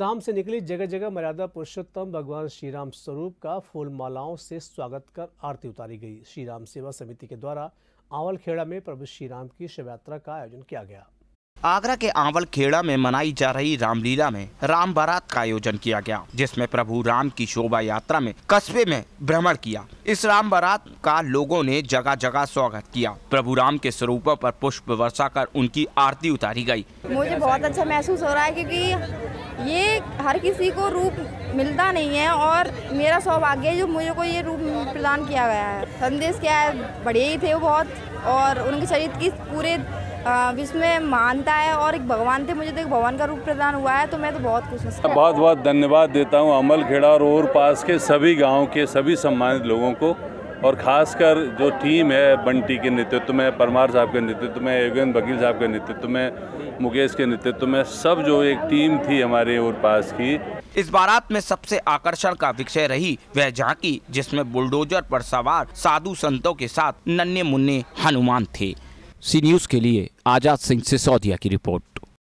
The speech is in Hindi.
धूमधाम से निकली जगह जगह मर्यादा पुरुषोत्तम भगवान श्रीराम स्वरूप का फूल मालाओं से स्वागत कर आरती उतारी गई। श्रीराम सेवा समिति के द्वारा आंवलखेड़ा में प्रभु श्रीराम की शव यात्रा का आयोजन किया गया। आगरा के आंवलखेड़ा में मनाई जा रही रामलीला में राम बारात का आयोजन किया गया, जिसमें प्रभु राम की शोभा यात्रा में कस्बे में भ्रमण किया। इस राम बारात का लोगों ने जगह जगह स्वागत किया। प्रभु राम के स्वरूपों पर पुष्प वर्षा कर उनकी आरती उतारी गई। मुझे बहुत अच्छा महसूस हो रहा है क्योंकि ये हर किसी को रूप मिलता नहीं है और मेरा सौभाग्य है जो मुझे को ये रूप प्रदान किया गया है। संदेश क्या है, बढ़िया ही थे वो बहुत, और उनके शरीर की पूरे विश्व में मानता है और एक भगवान थे, मुझे तो एक भगवान का रूप प्रदान हुआ है, तो मैं तो बहुत खुश हूँ। बहुत बहुत धन्यवाद देता हूँ आंवलखेड़ा और पास के सभी गांव के सभी सम्मानित लोगों को, और खासकर जो टीम है बंटी के नेतृत्व में, परमार साहब के नेतृत्व में, एगन वकील साहब के नेतृत्व में, मुकेश के नेतृत्व में, सब जो एक टीम थी हमारे और पास की। इस बारात में सबसे आकर्षण का विषय रही वह झांकी, जिसमें बुलडोजर पर सवार साधु संतों के साथ नन्हे मुन्ने हनुमान थे। सी न्यूज़ के लिए आजाद सिंह सिसोदिया की रिपोर्ट।